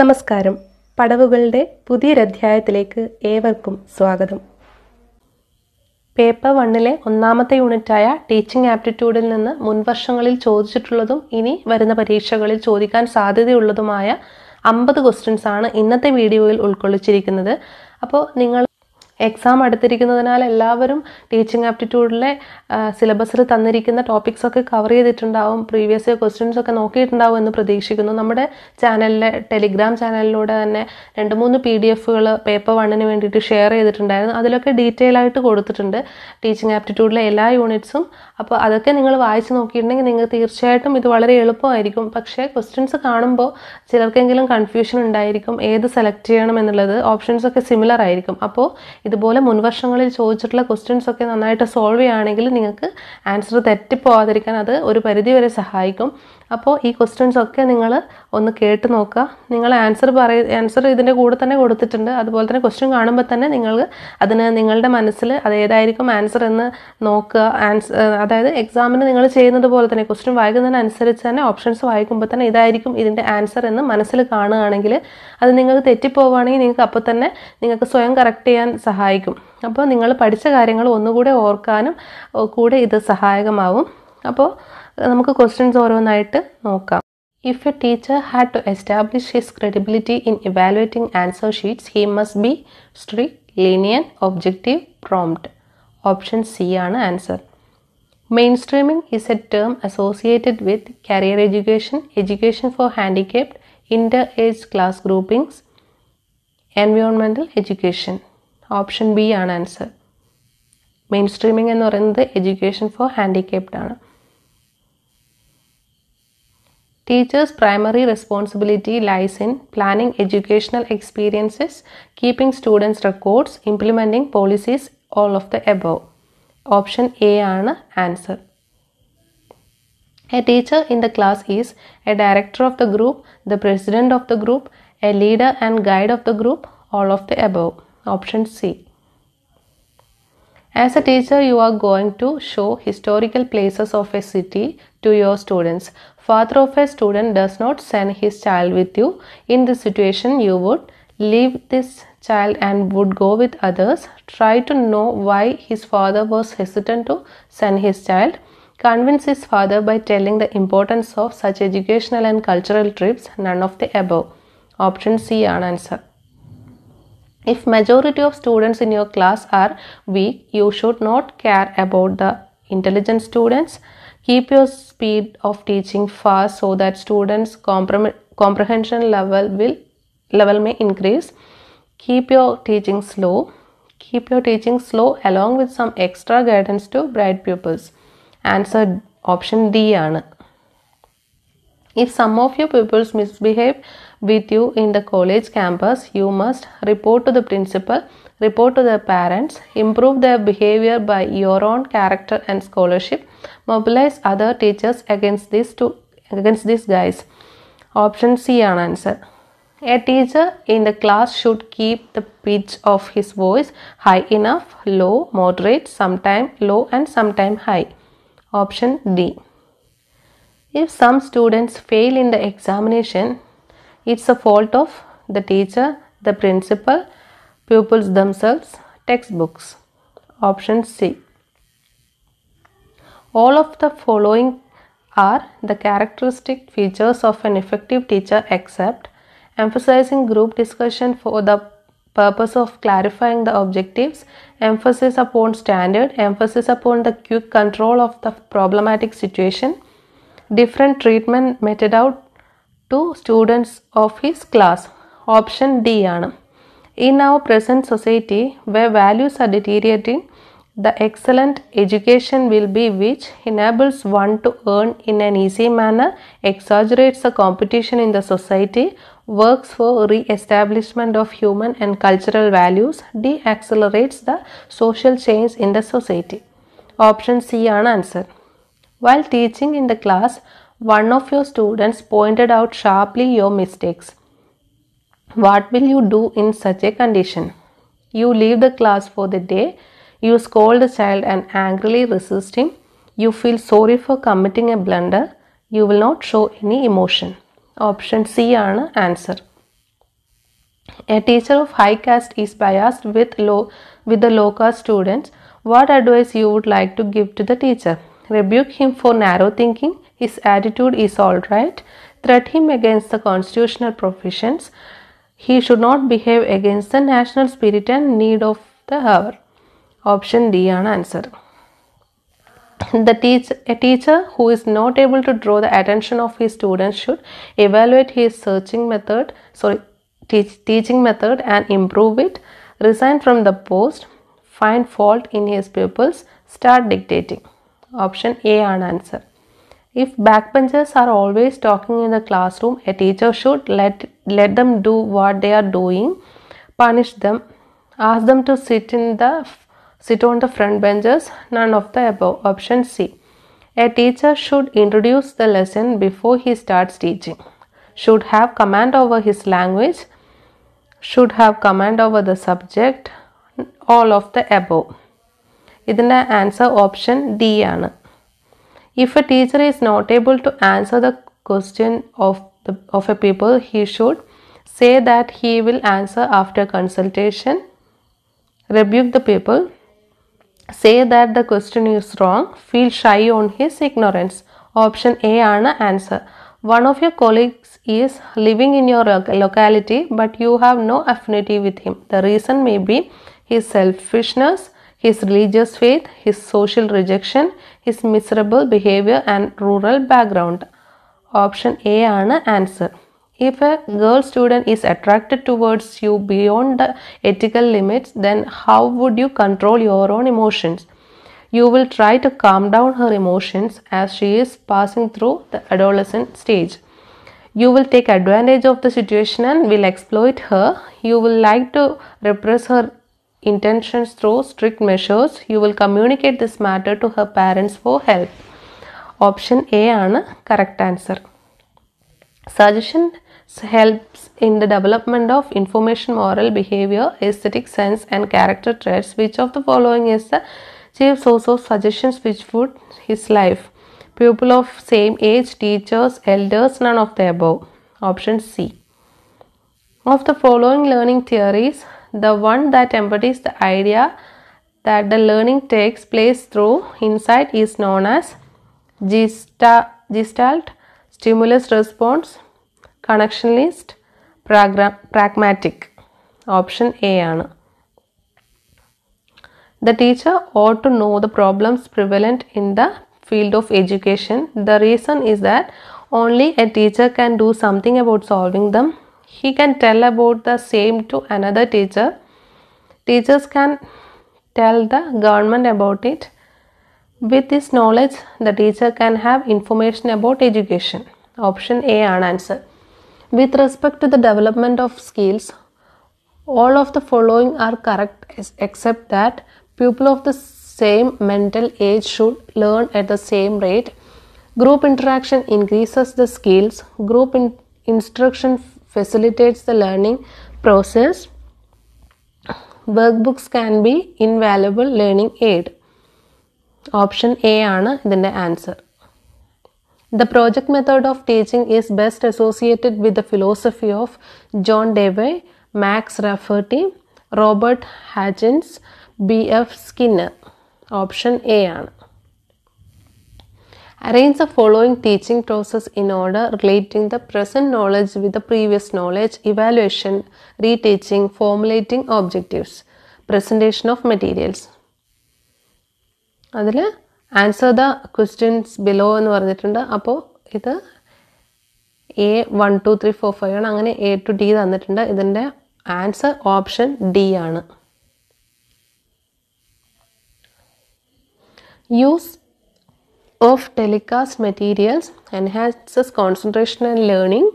നമസ്കാരം. പടവുകളുടെ പുതിയൊരധ്യായത്തിലേക്ക് ഏവർക്കും സ്വാഗതം. പേപ്പർ വണ്ണിലെ ഒന്നാമത്തെ യൂണിറ്റായ ടീച്ചിങ് ആപ്റ്റിറ്റ്യൂഡിൽ നിന്ന് മുൻവർഷങ്ങളിൽ ചോദിച്ചിട്ടുള്ളതും ഇനി വരുന്ന പരീക്ഷകളിൽ ചോദിക്കാൻ സാധ്യതയുള്ളതുമായ 50 ക്വസ്റ്റ്യൻസ് ആണ് ഇന്നത്തെ വീഡിയോയിൽ ഉൾക്കൊള്ളിച്ചിരിക്കുന്നത്. അപ്പോൾ നിങ്ങൾ എക്സാം അടുത്തിരിക്കുന്നതിനാൽ എല്ലാവരും ടീച്ചിങ് ആപ്റ്റിറ്റ്യൂഡിലെ സിലബസിൽ തന്നിരിക്കുന്ന ടോപ്പിക്സൊക്കെ കവർ ചെയ്തിട്ടുണ്ടാവും, പ്രീവിയസ് ഇയർ ക്വസ്റ്റ്യൻസ് ഒക്കെ നോക്കിയിട്ടുണ്ടാവും എന്ന് പ്രതീക്ഷിക്കുന്നു. നമ്മുടെ ചാനലിലെ ടെലിഗ്രാം ചാനലിലൂടെ തന്നെ 2-3 PDF പേപ്പർ വണ്ണിന് വേണ്ടിയിട്ട് ഷെയർ ചെയ്തിട്ടുണ്ടായിരുന്നു. അതിലൊക്കെ ഡീറ്റെയിൽ ആയിട്ട് കൊടുത്തിട്ടുണ്ട് ടീച്ചിങ് ആപ്റ്റിറ്റ്യൂഡിലെ എല്ലാ യൂണിറ്റ്സും. അപ്പോൾ അതൊക്കെ നിങ്ങൾ വായിച്ച് നോക്കിയിട്ടുണ്ടെങ്കിൽ നിങ്ങൾക്ക് തീർച്ചയായിട്ടും ഇത് വളരെ എളുപ്പമായിരിക്കും. പക്ഷേ ക്വസ്റ്റ്യൻസ് കാണുമ്പോൾ ചിലർക്കെങ്കിലും കൺഫ്യൂഷൻ ഉണ്ടായിരിക്കും, ഏത് സെലക്ട് ചെയ്യണം എന്നുള്ളത്. ഓപ്ഷൻസൊക്കെ സിമിലർ ആയിരിക്കും. അപ്പോൾ ഇതുപോലെ മുൻവർഷങ്ങളിൽ ചോദിച്ചിട്ടുള്ള ക്വസ്റ്റ്യൻസ് ഒക്കെ നന്നായിട്ട് സോൾവ് ചെയ്യുകയാണെങ്കിൽ നിങ്ങൾക്ക് ആൻസർ തെറ്റിപ്പോവാതിരിക്കാൻ അത് ഒരു പരിധിവരെ സഹായിക്കും. അപ്പോൾ ഈ ക്വസ്റ്റ്യൻസ് ഒക്കെ നിങ്ങൾ ഒന്ന് കേട്ട് നോക്കുക. നിങ്ങൾ ആൻസർ ഇതിൻ്റെ കൂടെ തന്നെ കൊടുത്തിട്ടുണ്ട്. അതുപോലെ തന്നെ ക്വസ്റ്റ്യൻ കാണുമ്പോൾ തന്നെ നിങ്ങൾ അതിന് നിങ്ങളുടെ മനസ്സിൽ അതേതായിരിക്കും ആൻസർ എന്ന് നോക്കുക. അതായത് എക്സാമിന് നിങ്ങൾ ചെയ്യുന്നത് പോലെ തന്നെ ക്വസ്റ്റ്യൻ വായിക്കുന്നതിനനുസരിച്ച് തന്നെ ഓപ്ഷൻസ് വായിക്കുമ്പോൾ തന്നെ ഇതായിരിക്കും ഇതിൻ്റെ ആൻസർ എന്ന് മനസ്സിൽ കാണുകയാണെങ്കിൽ അത് നിങ്ങൾക്ക് തെറ്റിപ്പോവുകയാണെങ്കിൽ നിങ്ങൾക്ക് അപ്പോൾ തന്നെ നിങ്ങൾക്ക് സ്വയം കറക്റ്റ് ചെയ്യാൻ സഹായിക്കും. അപ്പോൾ നിങ്ങൾ പഠിച്ച കാര്യങ്ങൾ ഒന്നുകൂടെ ഓർക്കാനും കൂടെ ഇത് സഹായകമാവും. അപ്പോൾ നമുക്ക് ക്വസ്റ്റ്യൻസ് ഓരോന്നായിട്ട് നോക്കാം. If a teacher had to establish his credibility in evaluating answer sheets, he must be strict, lenient, objective, prompt. Option C ആണ് answer. Mainstreaming is a term associated with career education, education for handicapped, inter-age class groupings, environmental education. Option B ആണ് answer. Mainstreaming എന്ന് പറയുന്നത് education for handicapped ആണ്. Teachers primary responsibility lies in planning educational experiences, keeping students records, implementing policies, all of the above. Option A ആണ് answer. A teacher in the class is a director of the group, the president of the group, a leader and guide of the group, all of the above. Option C. As a teacher, you are going to show historical places of a city to your students. Father of a student does not send his child with you. In this situation, you would leave this child and would go with others. Try to know why his father was hesitant to send his child. Convince his father by telling the importance of such educational and cultural trips. None of the above. Option C is answer. If majority of students in your class are weak, you should not care about the intelligent students. Keep your speed of teaching fast so that students' comprehension level may increase. Keep your teaching slow. Keep your teaching slow along with some extra guidance to bright pupils. Answer option D. If some of your pupils misbehave with you in the college campus, you must report to the principal, report to the parents, improve their behavior by your own character and scholarship, mobilize other teachers against these guys. Option C ആണ് answer. A teacher in the class should keep the pitch of his voice high enough, low, moderate, sometime low and sometime high. Option D. If some students fail in the examination, it's a fault of the teacher, the principal, pupils themselves, textbooks. Option C. All of the following are the characteristic features of an effective teacher except emphasizing group discussion for the purpose of clarifying the objectives, emphasis upon standard, emphasis upon the quick control of the problematic situation, different treatment meted out to students of his class. Option D ആണ്. In our present society where values are deteriorating, the excellent education will be which enables one to earn in an easy manner, exaggerates the competition in the society, works for re-establishment of human and cultural values, de-accelerates the social change in the society. Option C ആണ് answer. While teaching in the class, one of your students pointed out sharply your mistakes. What will you do in such a condition? You leave the class for the day, you scold the child and angrily resist him, you feel sorry for committing a blunder, you will not show any emotion. Option C ആണ് answer. A teacher of high caste is biased with the low caste students. What advice you would like to give to the teacher? Rebuke him for narrow thinking. His attitude is all right. Threat him against the constitutional provisions. He should not behave against the national spirit and need of the hour. Option D is answer. A teacher who is not able to draw the attention of his students should evaluate his teaching method and improve it. Resign from the post. Find fault in his pupils. Start dictating. Option A is answer. If backbenchers are always talking in the classroom, a teacher should let them do what they are doing. Punish them. Ask them to sit on the front benches. None of the above. Option C. A teacher should introduce the lesson before he starts teaching. Should have command over his language. Should have command over the subject. All of the above. Idina answer option D ana. If a teacher is not able to answer the question of a pupil, he should say that he will answer after consultation. Rebuke the pupil. Say that the question is wrong. Feel shy on his ignorance. Option A ana answer. One of your colleagues is living in your locality, but you have no affinity with him. The reason may be his selfishness, his religious faith, his social rejection, his miserable behavior and rural background. Option A is the answer. If a girl student is attracted towards you beyond the ethical limits, then how would you control your own emotions? You will try to calm down her emotions as she is passing through the adolescent stage. You will take advantage of the situation and will exploit her. You will like to repress her intentions through strict measures. You will communicate this matter to her parents for help. Option A is correct answer. Suggestion helps in the development of information, moral behavior, aesthetic sense and character traits. Which of the following is the chief source of suggestions which would his life? People of same age, teachers, elders, none of the above. Option C. Of the following learning theories, the one that embodies the idea that the learning takes place through insight is known as Gestalt, stimulus response, connectionist, pragmatic. Option A ana. The teacher ought to know the problems prevalent in the field of education. The reason is that only a teacher can do something about solving them. He can tell about the same to another teacher. Teachers can tell the government about it. With this knowledge, the teacher can have information about education. Option A is answer. With respect to the development of skills, all of the following are correct except that people of the same mental age should learn at the same rate. Group interaction increases the skills. Group instruction facilitates the learning process. Workbooks can be invaluable learning aid. Option A is the answer. The project method of teaching is best associated with the philosophy of John Dewey, Max Rafferty, Robert Hutchins, B.F. Skinner. Option A is. Arrange the following teaching process in order relating the present knowledge with the previous knowledge: evaluation, reteaching, formulating objectives, presentation of materials. Adile answer the questions below ennu varnittunde. Appo idu A1 2 3 4 5 ആണ്. അങ്ങനെ A to D തന്നിട്ടുണ്ട്. ഇതിന്റെ answer option D ആണ്. Use of telecast materials enhances concentration and learning,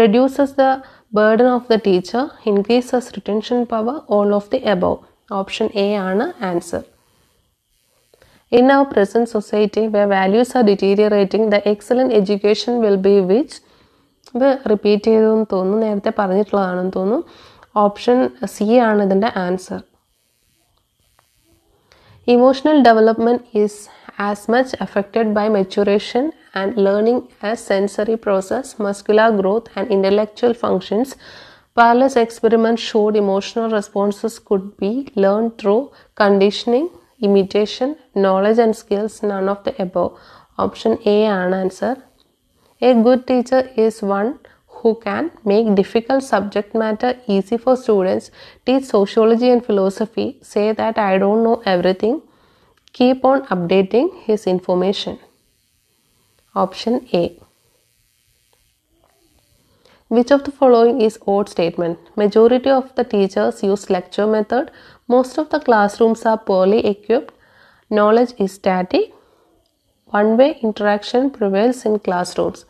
reduces the burden of the teacher, increases retention power, all of the above. Option A is answer. In our present society where values are deteriorating, the excellent education will be which? Repeat ചെയ്തെന്ന് തോന്നുന്നു, നേരത്തെ പറഞ്ഞിട്ടുള്ളതാണെന്ന് തോന്നുന്നു. Option C ആണ് ഇതിന്റെ answer. Emotional development is as much affected by maturation and learning as sensory process, muscular growth and intellectual functions. Parallel's experiment showed emotional responses could be learned through conditioning, imitation, knowledge and skills, none of the above. Option A an answer. A good teacher is one who can make difficult subject matter easy for students, teach sociology and philosophy, say that I don't know everything, keep on updating his information. Option A. Which of the following is odd statement? Majority of the teachers use lecture method. Most of the classrooms are poorly equipped. Knowledge is static. One-way interaction prevails in classrooms.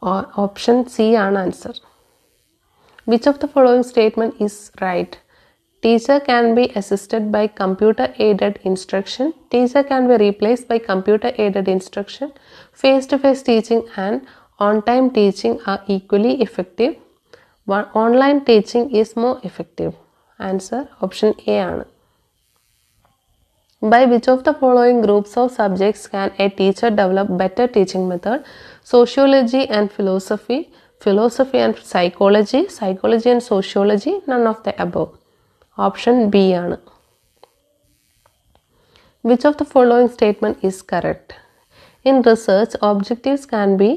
Or option C an answer. Which of the following statement is right? Teacher can be assisted by computer-aided instruction. Teacher can be replaced by computer-aided instruction. Face-to-face teaching and on-time teaching are equally effective. Online teaching is more effective. Answer option A an. By which of the following groups of subjects can a teacher develop better teaching method? Sociology and philosophy, philosophy and psychology, psychology and sociology, none of the above. Option B ആണ്. Which of the following statement is correct? In research, objectives can be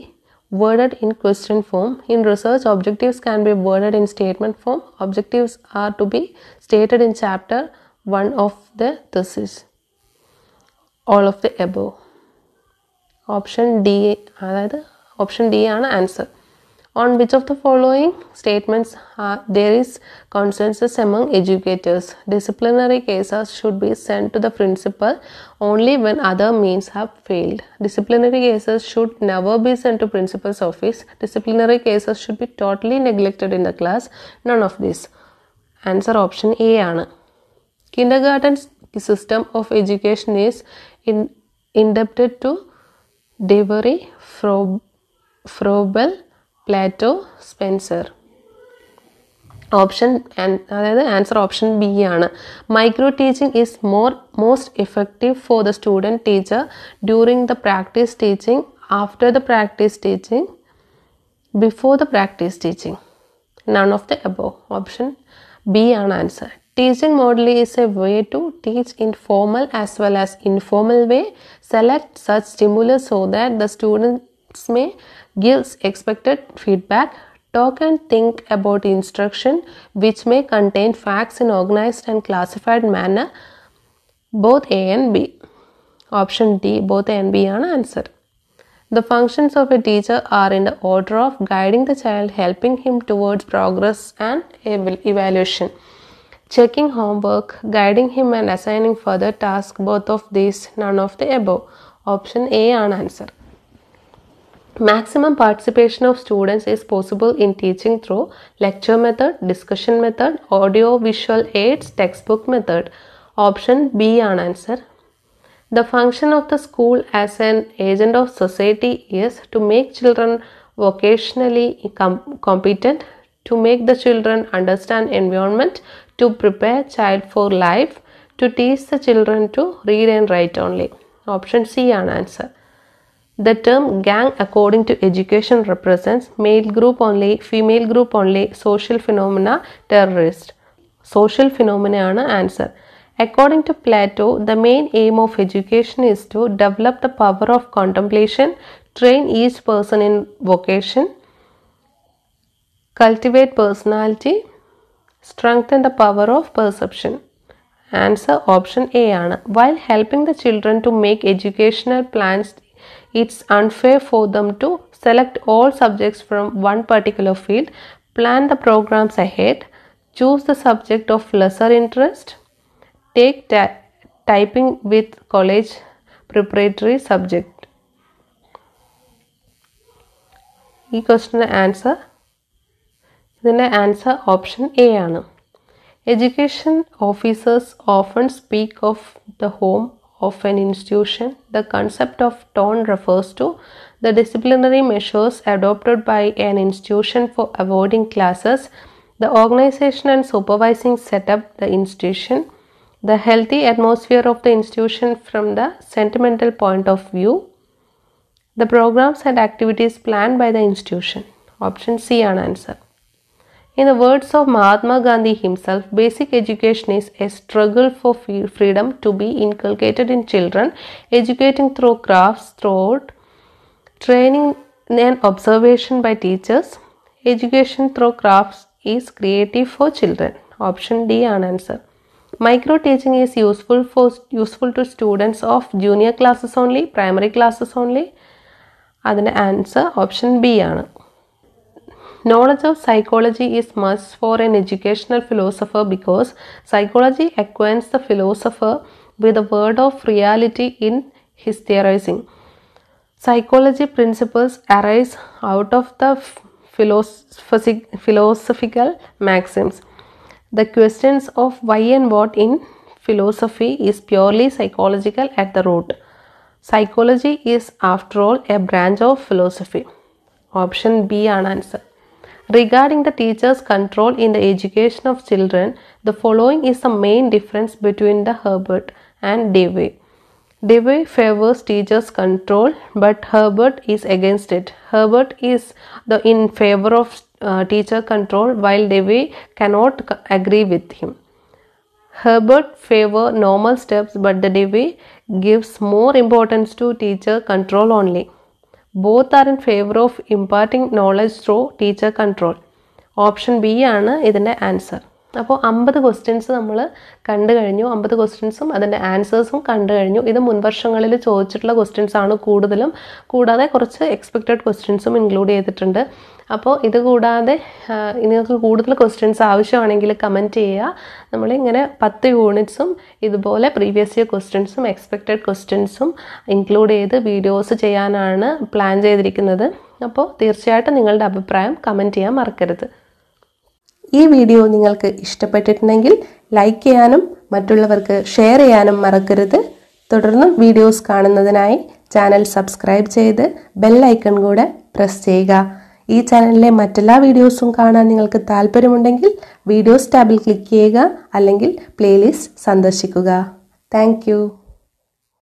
worded in question form. In research, objectives can be worded in statement form. Objectives are to be stated in chapter 1 of the thesis. All of the above. Option D, ആണ് answer. On which of the following statements there is consensus among educators? Disciplinary cases should be sent to the principal only when other means have failed. Disciplinary cases should never be sent to principal's office. Disciplinary cases should be totally neglected in the class. None of this. Answer option A ആണ്. Kindergarten system of education is indebted to Dewey, Froebel, Plato, Spencer. Option and answer option B ആണ്. Micro teaching is most effective for the student teacher during the practice teaching, after the practice teaching, before the practice teaching. None of the above. Option B ആണ് answer. Teaching model is a way to teach in formal as well as informal way. Select such stimulus so that the students may give expected feedback. Talk and think about instruction, which may contain facts in organized and classified manner. Both A and B. Option D, both A and B are an answer. The functions of a teacher are in the order of guiding the child, helping him towards progress and evaluation. Checking homework, guiding him and assigning further tasks, both of these, none of the above. Option A an answer. Maximum participation of students is possible in teaching through lecture method, discussion method, audio visual aids, textbook method. Option B an answer. The function of the school as an agent of society is to make children vocationally competent, to make the children understand environment, to prepare child for life, to teach the children to read and write only. Option C an answer. The term gang according to education represents male group only, female group only, social phenomena, terrorist. Social phenomena an answer. According to Plato, the main aim of education is to develop the power of contemplation, train each person in vocation, cultivate personality, strengthen the power of perception. Answer option A ആണ്. While helping the children to make educational plans, it's unfair for them to select all subjects from one particular field, plan the programs ahead, choose the subject of lesser interest, take typing with college preparatory subject. ഈ question answer. ഇതിന്റെ answer option A ആണ്. Education officers often speak of the home of an institution. The concept of tone refers to the disciplinary measures adopted by an institution for avoiding classes. The organisation and supervising setup the institution. The healthy atmosphere of the institution from the sentimental point of view. The programmes and activities planned by the institution. Option C ആണ് answer. In the words of Mahatma Gandhi himself, basic education is a struggle for freedom to be inculcated in children, educating through crafts, through training and observation by teachers. Education through crafts is creative for children. Option D an answer. Micro teaching is useful to students of junior classes only, primary classes only. That's the answer. Option B an. Knowledge of psychology is must for an educational philosopher because psychology acquaints the philosopher with the world of reality in his theorizing. Psychology principles arise out of the philosophical maxims. The questions of why and what in philosophy is purely psychological at the root. Psychology is, after all, a branch of philosophy. Option B an answer. Regarding the teacher's control in the education of children, the following is the main difference between the Herbert and Dewey. Dewey favors teacher's control, but Herbert is against it. Herbert is in favor of teacher control, while Dewey cannot agree with him. Herbert favors normal steps, but the Dewey gives more importance to teacher control only. Both are in favor of imparting knowledge through teacher control. Option B ആണ് ഇതിന്റെ answer. അപ്പോൾ 50 questions നമ്മൾ കണ്ടു കഴിഞ്ഞു. 50 ക്വസ്റ്റ്യൻസും അതിന്റെ ആൻസേഴ്സും കണ്ടു കഴിഞ്ഞു. ഇത് മുൻവർഷങ്ങളിൽ ചോദിച്ചിട്ടുള്ള ക്വസ്റ്റ്യൻസ് ആണ് കൂടുതലും. കൂടാതെ കുറച്ച് എക്സ്പെക്റ്റഡ് ക്വസ്റ്റ്യൻസും ഇൻക്ലൂഡ് ചെയ്തിട്ടുണ്ട്. അപ്പോൾ ഇത് കൂടാതെ നിങ്ങൾക്ക് കൂടുതൽ ക്വസ്റ്റ്യൻസ് ആവശ്യമാണെങ്കിൽ കമൻറ്റ് ചെയ്യുക. നമ്മളിങ്ങനെ 10 യൂണിറ്റ്സും ഇതുപോലെ പ്രീവിയസ് ഇയർ ക്വസ്റ്റ്യൻസും എക്സ്പെക്റ്റഡ് ക്വസ്റ്റ്യൻസും ഇൻക്ലൂഡ് ചെയ്ത് വീഡിയോസ് ചെയ്യാനാണ് പ്ലാൻ ചെയ്തിരിക്കുന്നത്. അപ്പോൾ തീർച്ചയായിട്ടും നിങ്ങളുടെ അഭിപ്രായം കമൻറ്റ് ചെയ്യാൻ മറക്കരുത്. ഈ വീഡിയോ നിങ്ങൾക്ക് ഇഷ്ടപ്പെട്ടിട്ടുണ്ടെങ്കിൽ ലൈക്ക് ചെയ്യാനും മറ്റുള്ളവർക്ക് ഷെയർ ചെയ്യാനും മറക്കരുത്. തുടർന്ന് വീഡിയോസ് കാണുന്നതിനായി ചാനൽ സബ്സ്ക്രൈബ് ചെയ്ത് ബെൽ ഐക്കൺ കൂടെ പ്രസ് ചെയ്യുക. ഈ ചാനലിലെ മറ്റെല്ലാ വീഡിയോസും കാണാൻ നിങ്ങൾക്ക് താല്പര്യമുണ്ടെങ്കിൽ വീഡിയോസ് ടാബിൽ ക്ലിക്ക് ചെയ്യുക, അല്ലെങ്കിൽ പ്ലേലിസ്റ്റ് സന്ദർശിക്കുക. Thank U.